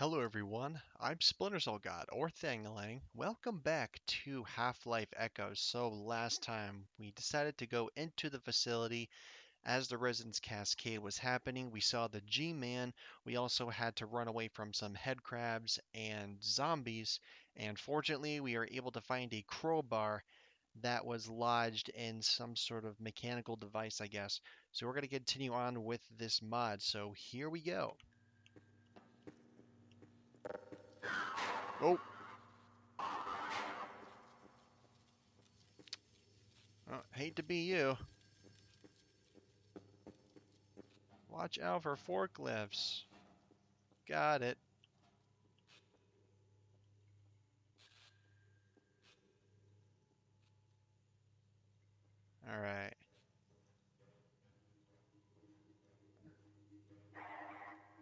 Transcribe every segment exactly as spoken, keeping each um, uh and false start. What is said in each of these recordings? Hello everyone, I'm Splinter Soul God, or Thang Lang. Welcome back to Half-Life Echoes. So last time we decided to go into the facility as the residence cascade was happening. We saw the G-Man. We also had to run away from some headcrabs and zombies. And fortunately, we are able to find a crowbar that was lodged in some sort of mechanical device, I guess. So we're going to continue on with this mod. So here we go. Oh. Oh, hate to be you. Watch out for forklifts. Got it. All right.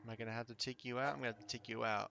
Am I gonna have to take you out? I'm gonna have to take you out.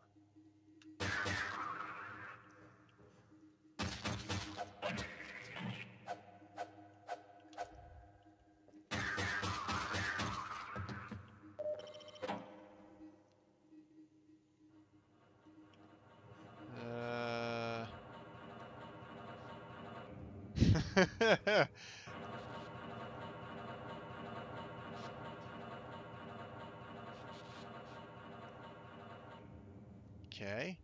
Okay.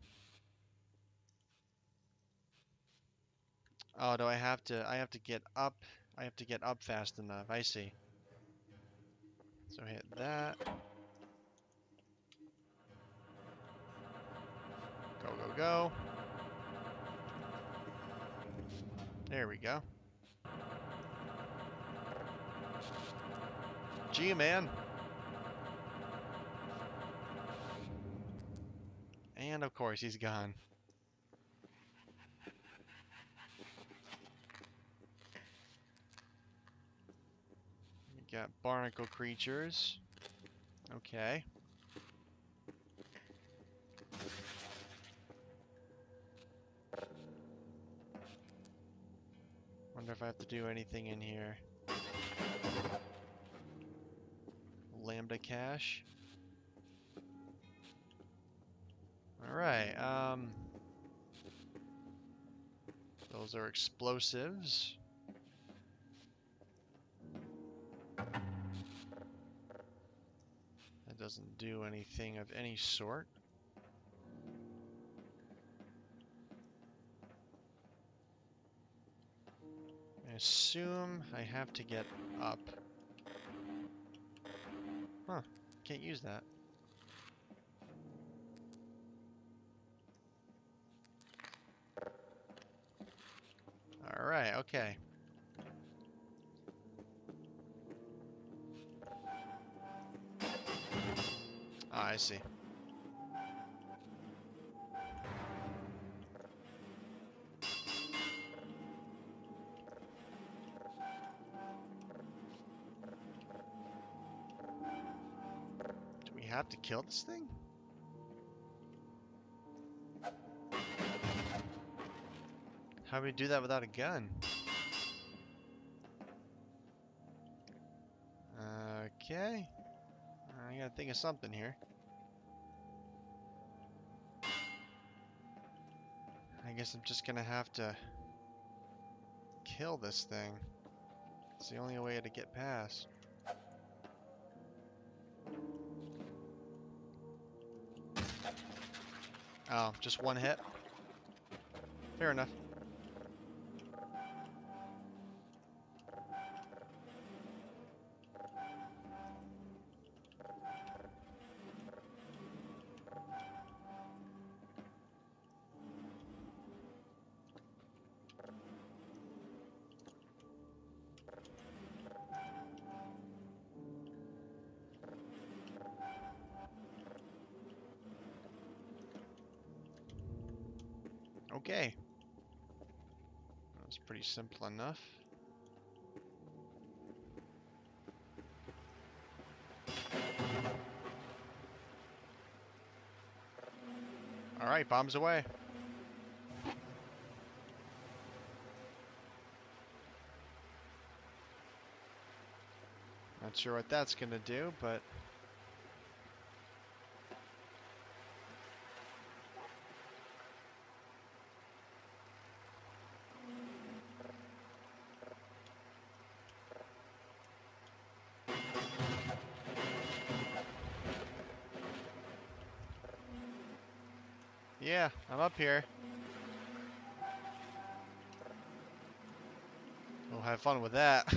Oh, do I have to I have to get up? I have to get up fast enough. I see. So hit that. Go, go, go. There we go. Gee, man. And of course, he's gone. We got barnacle creatures. Okay. Wonder if I have to do anything in here. Lambda cache. All right. Um, those are explosives. That doesn't do anything of any sort. I assume I have to get up. Huh. Can't use that. All right. Okay. Ah, I see. Have to kill this thing? How do we do that without a gun? Okay. I gotta think of something here. I guess I'm just gonna have to kill this thing. It's the only way to get past. Oh, just one hit? Fair enough. Okay, that was pretty simple enough. All right, bombs away. Not sure what that's gonna do, but Yeah, I'm up here. We'll have fun with that.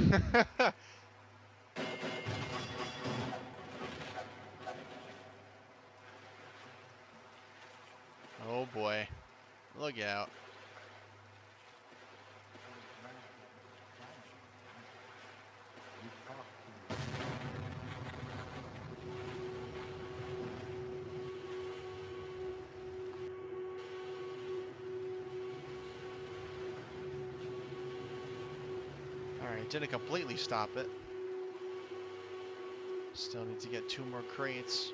Oh boy. Look out. Alright, didn't completely stop it. Still need to get two more crates.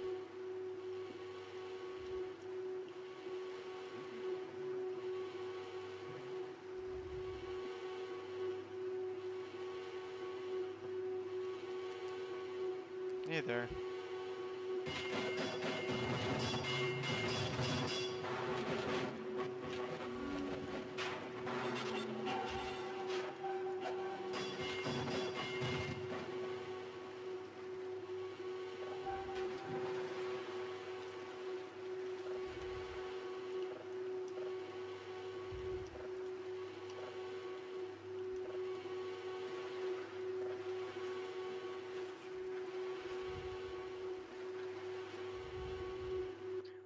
Hey there.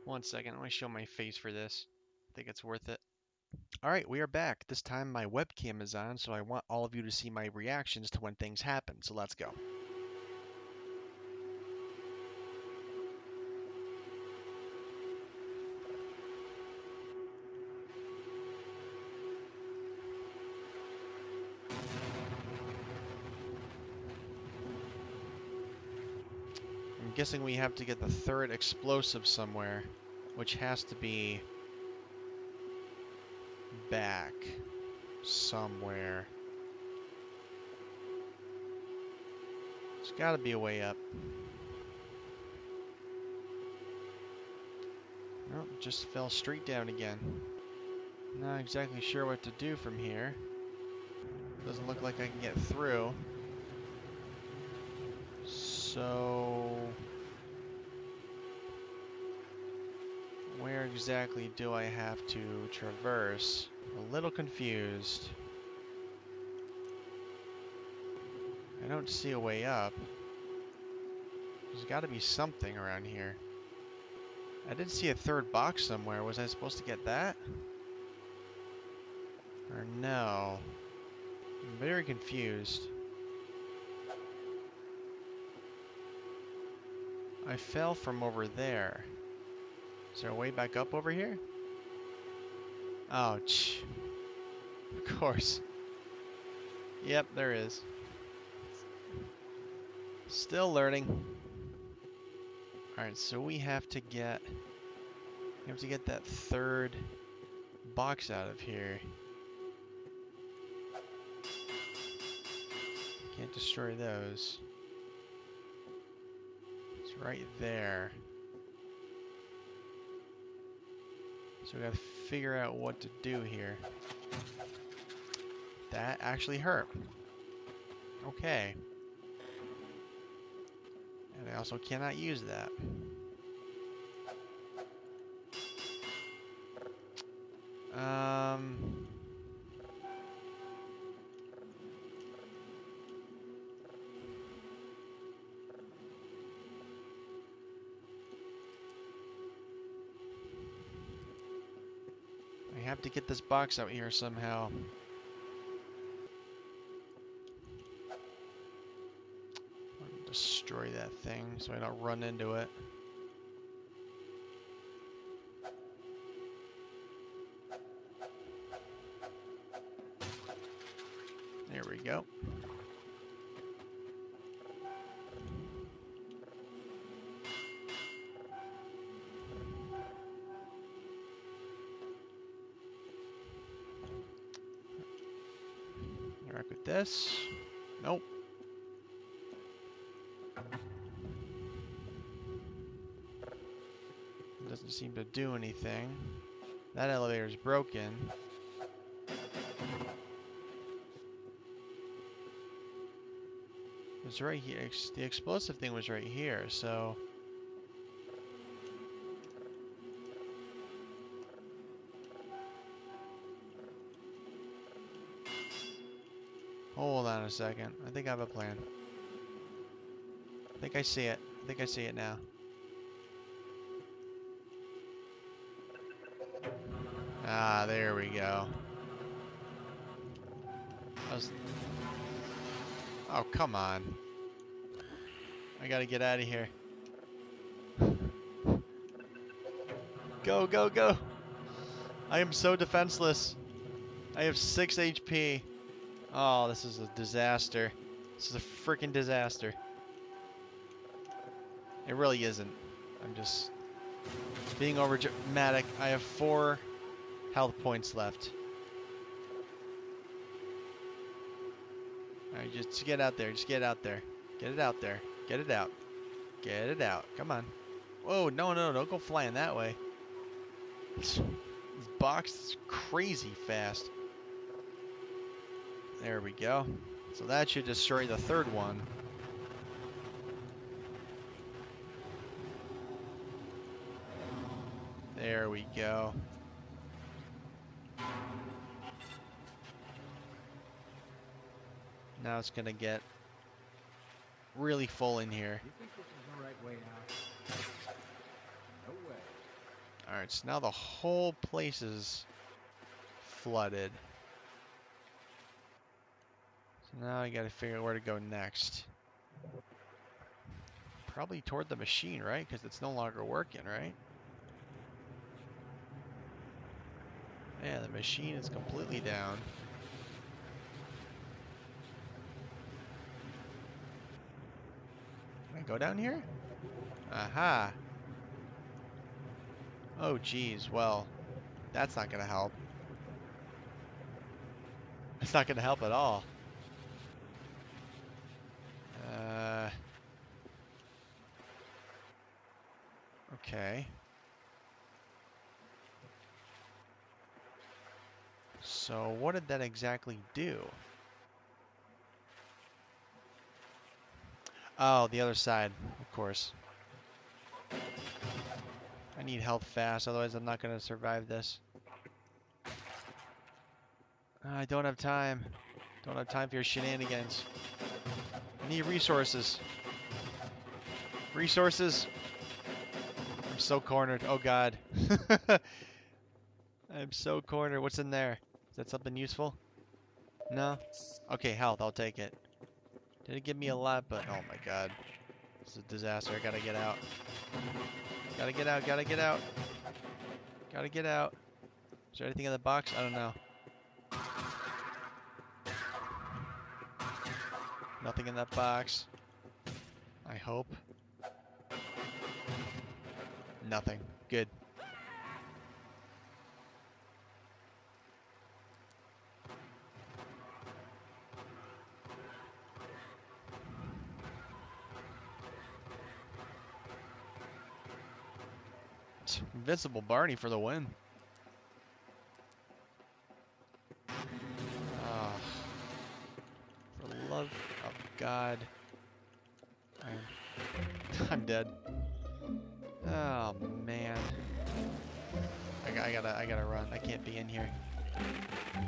One second, let me show my face for this. I think it's worth it. Alright, we are back. This time my webcam is on, so I want all of you to see my reactions to when things happen, so let's go. I'm guessing we have to get the third explosive somewhere, which has to be back somewhere. There's gotta be a way up. Oh, just fell straight down again. Not exactly sure what to do from here. Doesn't look like I can get through. So, where exactly do I have to traverse? A little confused. I don't see a way up. There's got to be something around here. I did see a third box somewhere. Was I supposed to get that? Or no? I'm very confused. I fell from over there. Is there a way back up over here? Ouch. Of course. Yep, there is. Still learning. Alright, so we have to get... We have to get that third box out of here. Can't destroy those. Right there. So we gotta figure out what to do here. That actually hurt. Okay. And I also cannot use that. Um. Have to get this box out here somehow. Destroy that thing so I don't run into it. There we go. With this. Nope. It doesn't seem to do anything. That elevator is broken. It's right here. Ex the explosive thing was right here, so Hold on a second. I think I have a plan. I think I see it. I think I see it now. Ah, there we go. I was... Oh, come on. I gotta get out of here. Go, go, go. I am so defenseless. I have six H P. Oh, this is a disaster. This is a freaking disaster. It really isn't. I'm just being over dramatic. I have four health points left. All right, just get out there. Just get out there. Get it out there. Get it out. Get it out. Come on. Whoa, no, no, don't go flying that way. This box is crazy fast. There we go. So that should destroy the third one. There we go. Now it's gonna get really full in here. You think this is the right way now? No way. All right, so now the whole place is flooded. So now I gotta figure out where to go next. Probably toward the machine, right? Because it's no longer working, right? Yeah, the machine is completely down. Can I go down here? Aha. Oh, geez. Well, that's not going to help. It's not going to help at all. Uh, okay. So what did that exactly do? Oh, the other side, of course. I need health fast, otherwise I'm not gonna survive this. I don't have time. Don't have time for your shenanigans. I need resources. Resources. I'm so cornered. Oh God. I'm so cornered. What's in there? Is that something useful? No? Okay, health. I'll take it. Did it give me a lot? But oh my God, this is a disaster. I gotta get out. Gotta get out. Gotta get out. Gotta get out. Is there anything in the box? I don't know. Nothing in that box. I hope. Nothing. Good. Invincible Barney for the win. Oh, for the love of God. I'm, I'm dead. Oh man. I, I gotta I gotta run. I can't be in here.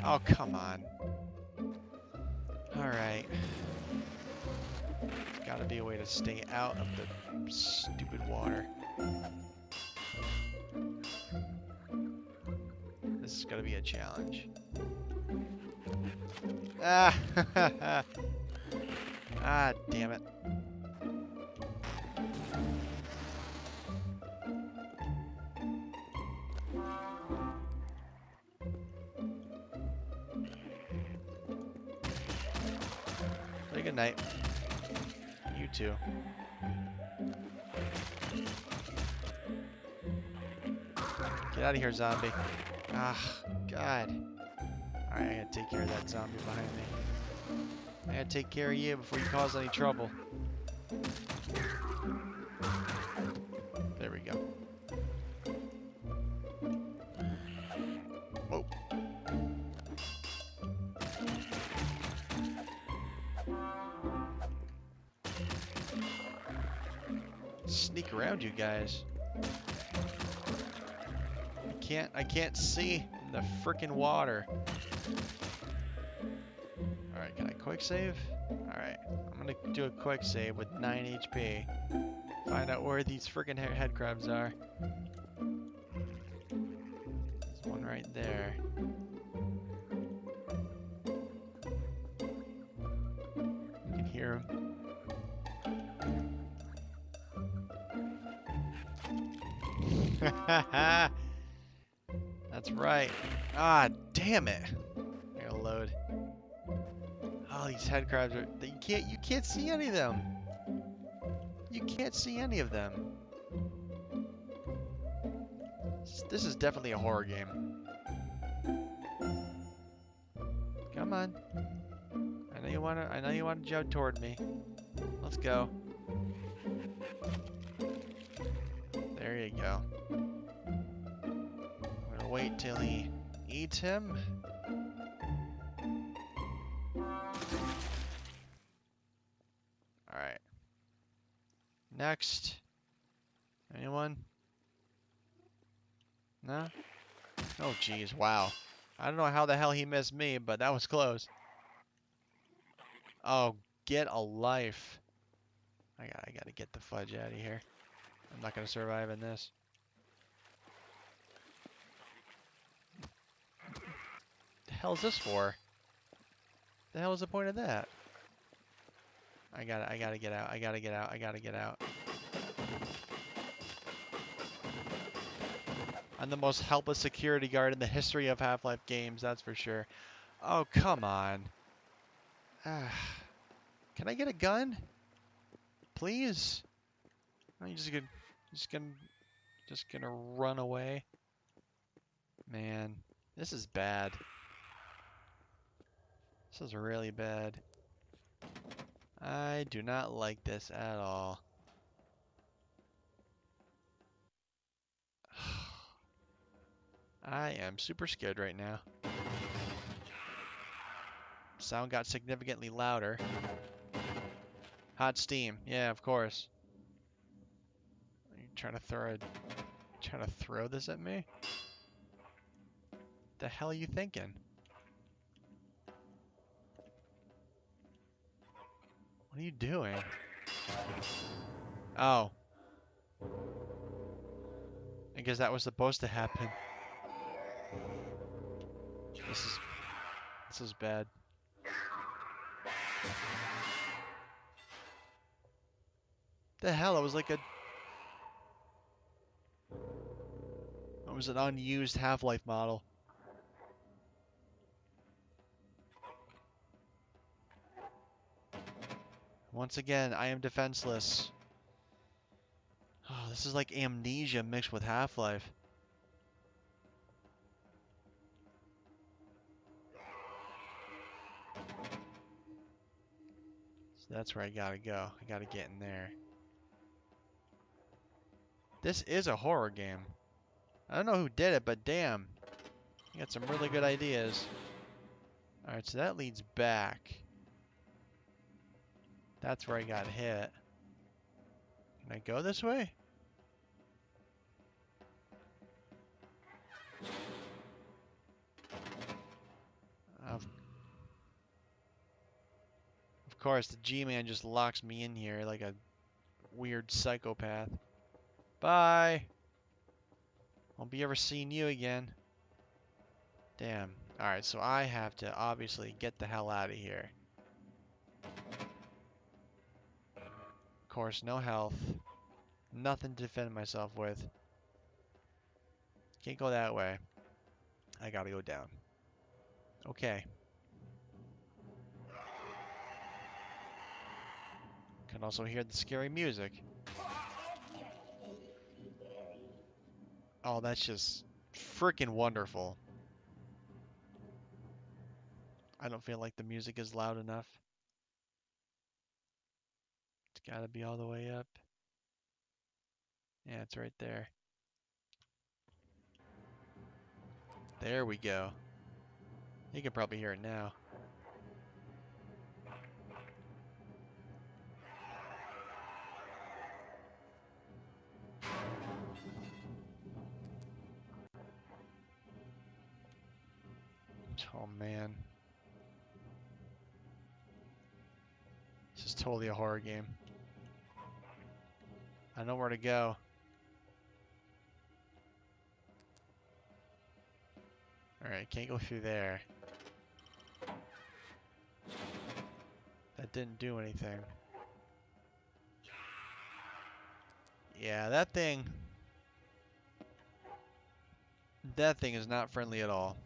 Oh come on. Alright. There's gotta be a way to stay out of the stupid water. This is gonna be a challenge. Ah, ah, damn it! Say good night. You too. Get out of here, zombie. Ah, God. Alright, I gotta take care of that zombie behind me. I gotta take care of you before you cause any trouble. There we go. Whoa. Sneak around you guys. I can't, I can't see in the frickin' water. Alright, can I quick save? Alright, I'm gonna do a quick save with nine H P. Find out where these friggin' headcrabs are. There's one right there. You can hear them. That's right. Ah, damn it. I'm gonna load. Oh, these headcrabs are. You can't. You can't see any of them. You can't see any of them. This is definitely a horror game. Come on. I know you wanna. I know you wanna jump toward me. Let's go. There you go. I'm gonna wait till he eats him. Alright. Next. Anyone? No? Oh geez, wow. I don't know how the hell he missed me, but that was close. Oh, get a life. I gotta, I gotta get the fudge out of here. I'm not going to survive in this. The hell is this for? The hell is the point of that? I gotta, I gotta get out. I gotta get out. I gotta get out. I'm the most helpless security guard in the history of Half-Life games, that's for sure. Oh, come on. Can I get a gun? Please? I'm just gonna, just gonna, just gonna run away. Man, this is bad. This is really bad. I do not like this at all. I am super scared right now. Sound got significantly louder. Hot steam. Yeah, of course. Trying to throw, trying to throw this at me? The hell are you thinking? What are you doing? Oh. I guess that was supposed to happen. This is, this is bad. The hell, it was like a. It was an unused Half-Life model. Once again, I am defenseless. Oh, this is like Amnesia mixed with Half-Life. So that's where I gotta go. I gotta get in there. This is a horror game. I don't know who did it, but damn. You got some really good ideas. Alright, so that leads back. That's where I got hit. Can I go this way? Of, of course, the G-Man just locks me in here like a weird psychopath. Bye! Won't be ever seeing you again. Damn. Alright, so I have to obviously get the hell out of here. Of course, no health. Nothing to defend myself with. Can't go that way. I gotta go down. Okay. Can also hear the scary music. Oh, that's just freaking wonderful. I don't feel like the music is loud enough. It's gotta be all the way up. Yeah, it's right there. There we go. You can probably hear it now. Oh man. totally a horror game. I know where to go. Alright, can't go through there. That didn't do anything. Yeah, that thing... That thing is not friendly at all.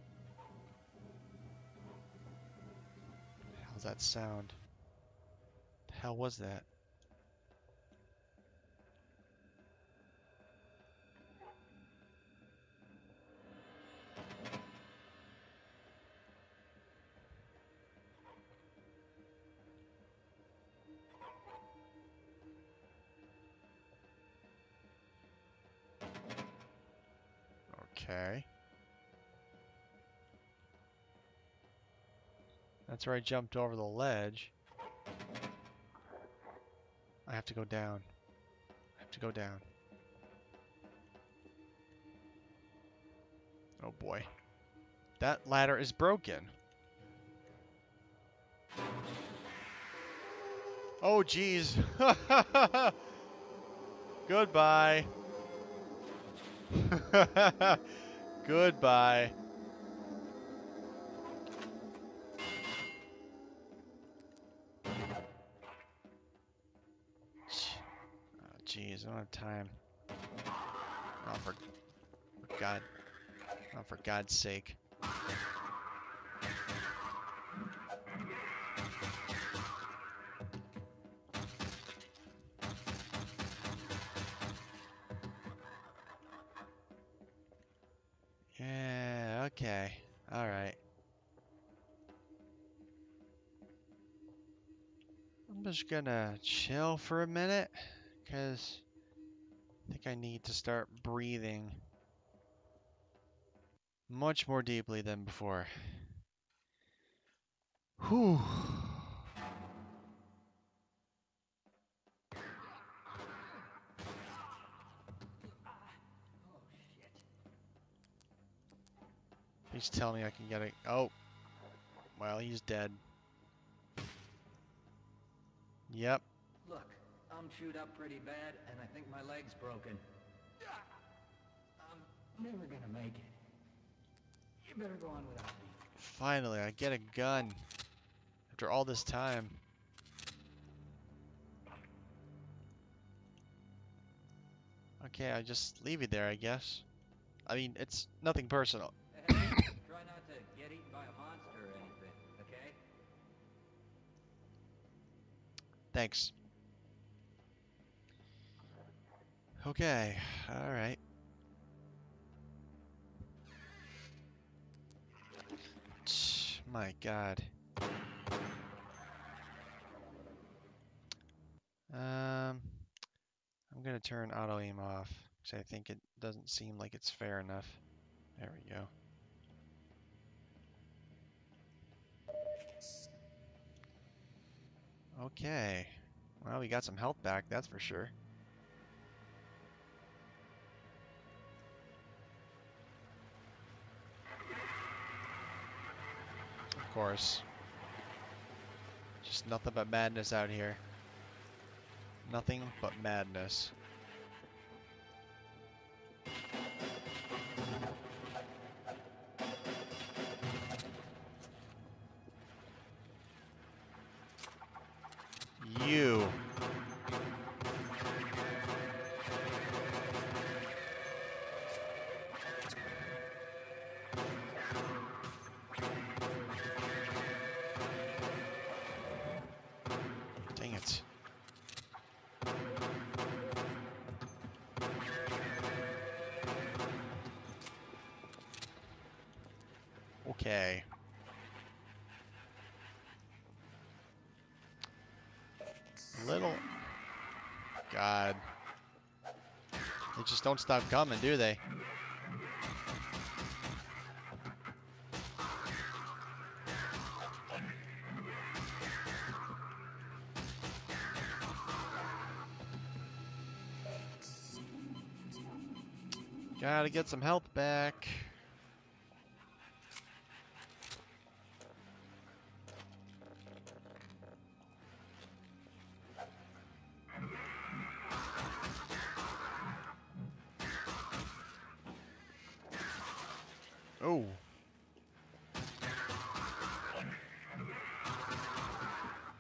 How's that sound? The hell was that? Okay. That's where I jumped over the ledge. I have to go down. I have to go down. Oh boy. That ladder is broken. Oh geez. Goodbye. Goodbye. Oh, jeez, I don't have time. Oh, for, for God. Oh, for God's sake. Okay, all right. I'm just gonna chill for a minute because I think I need to start breathing much more deeply than before. Whew. Please tell me I can get it. Oh, well, he's dead. Yep. Look, I'm chewed up pretty bad, and I think my leg's broken. I'm never gonna make it. You better go on without me. Finally, I get a gun after all this time. Okay, I just leave you there, I guess. I mean, it's nothing personal. Thanks. Okay, all right. My God. Um, I'm gonna turn auto aim off because I think it doesn't seem like it's fair enough. There we go. Okay, well, we got some health back, that's for sure. Of course. Just nothing but madness out here. Nothing but madness. You. Dang it. Okay. Little God. They just don't stop coming, do they? Gotta get some health back.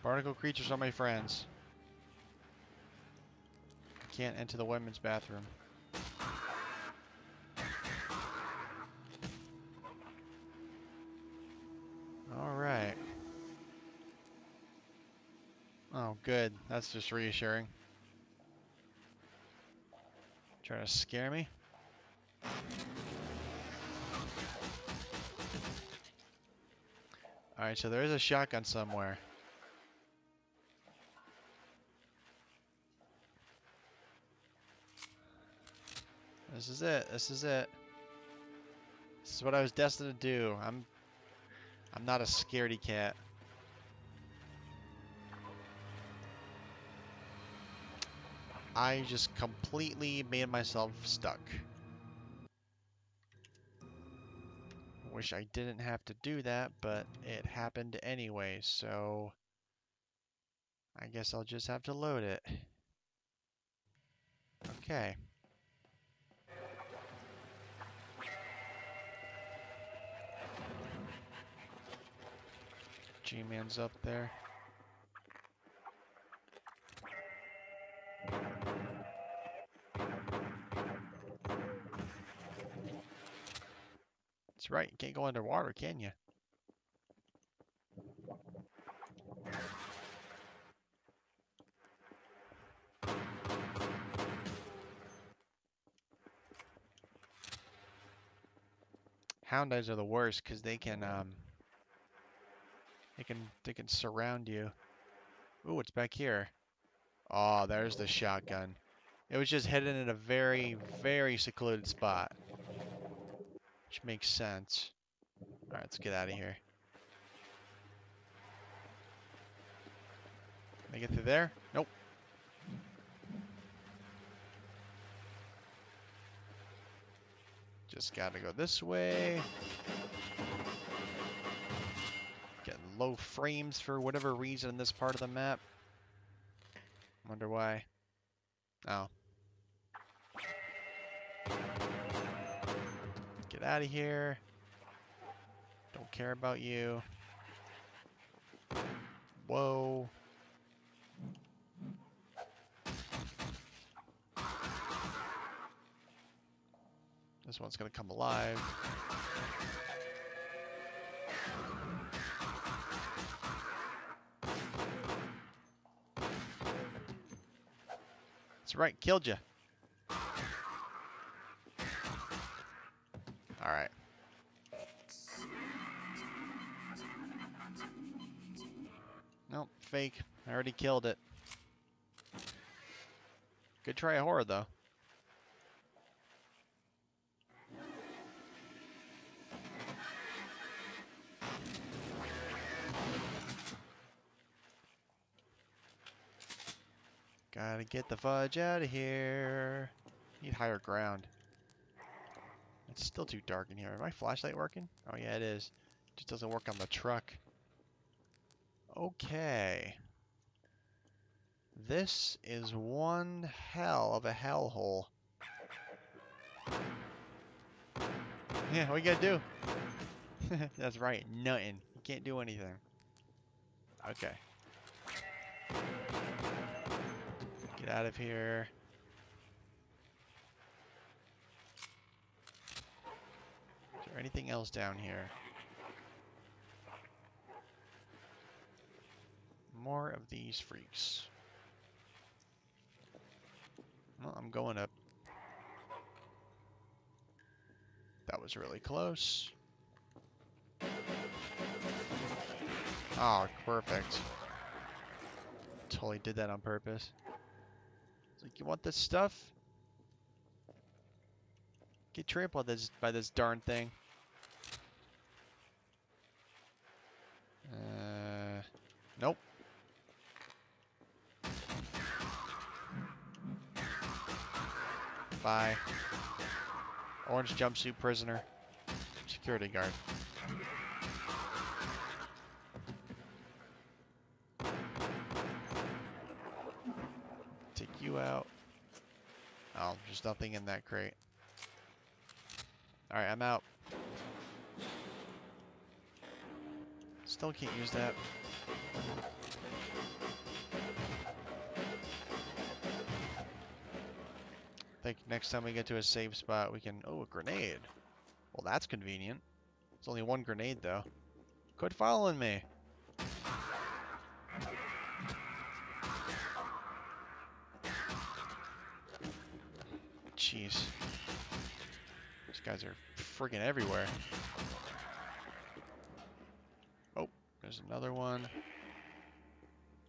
Barnacle creatures are my friends. I can't enter the women's bathroom. Alright. Oh, good. That's just reassuring. Trying to scare me? Alright, so there is a shotgun somewhere. This is it. This is it. This is what I was destined to do. I'm I'm not a scaredy cat. I just completely made myself stuck. Wish I didn't have to do that, but it happened anyway, so I guess I'll just have to load it. Okay. G-Man's up there. That's right, you can't go underwater, can you? Hound eyes are the worst because they can, um, they can, they can surround you. Ooh, it's back here. Oh, there's the shotgun. It was just hidden in a very, very secluded spot. Which makes sense. Alright, let's get out of here. Can I get through there? Nope. Just gotta go this way. Getting low frames for whatever reason in this part of the map. Wonder why. Oh. Out of here. Don't care about you. Whoa. This one's gonna come alive. That's right, killed you. Alright. Nope, fake. I already killed it. Good try of horror, though. Gotta get the fudge out of here. Need higher ground. It's still too dark in here. Is my flashlight working? Oh yeah, it is. It just doesn't work on the truck. Okay. This is one hell of a hellhole. Yeah, what you gotta do? That's right, nothing. You can't do anything. Okay. Get out of here. Or anything else down here? More of these freaks. Well, I'm going up. That was really close. Oh, perfect. Totally did that on purpose. It's like, you want this stuff? Get trampled by this, by this darn thing. Uh, nope. Bye. Orange jumpsuit prisoner. Security guard. Take you out. Oh, there's nothing in that crate. Alright, I'm out. Still can't use that. I think next time we get to a safe spot, we can... Oh, a grenade. Well, that's convenient. It's only one grenade, though. Quit following me. Jeez. These guys are friggin' everywhere. Oh, there's another one.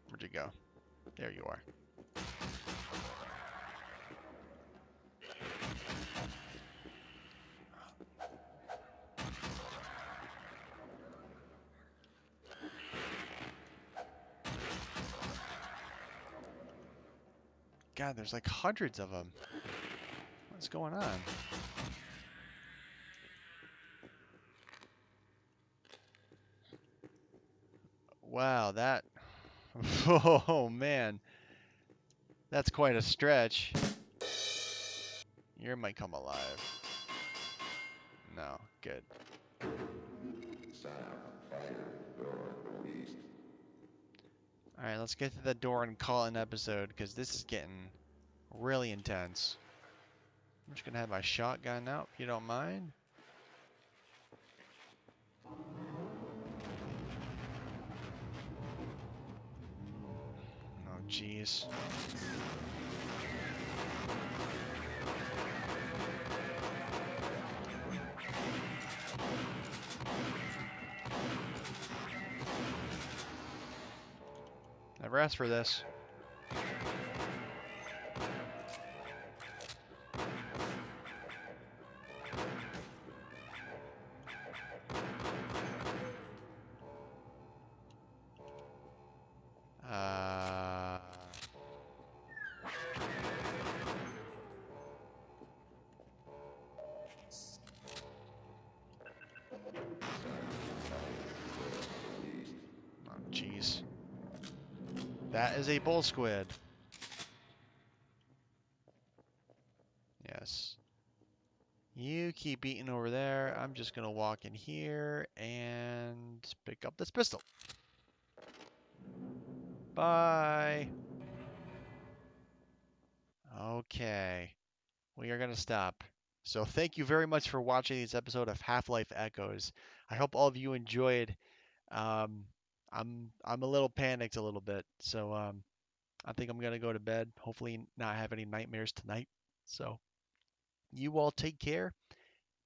Where'd you go? There you are. God, there's like hundreds of them. What's going on? Wow, that... Oh, man. That's quite a stretch. You might come alive. No, good. Alright, let's get to the door and call an episode, because this is getting really intense. I'm just going to have my shotgun out, if you don't mind. Oh, jeez. Never asked for this. Uh... Oh, jeez. That is a bull squid. Yes. You keep eating over there. I'm just gonna walk in here and pick up this pistol. Bye. Okay. We are gonna stop. So thank you very much for watching this episode of Half-Life Echoes. I hope all of you enjoyed. Um, I'm I'm a little panicked a little bit, so um, I think I'm gonna go to bed. Hopefully, not have any nightmares tonight. So, you all take care,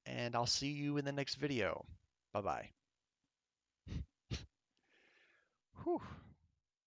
and I'll see you in the next video. Bye bye. Whew.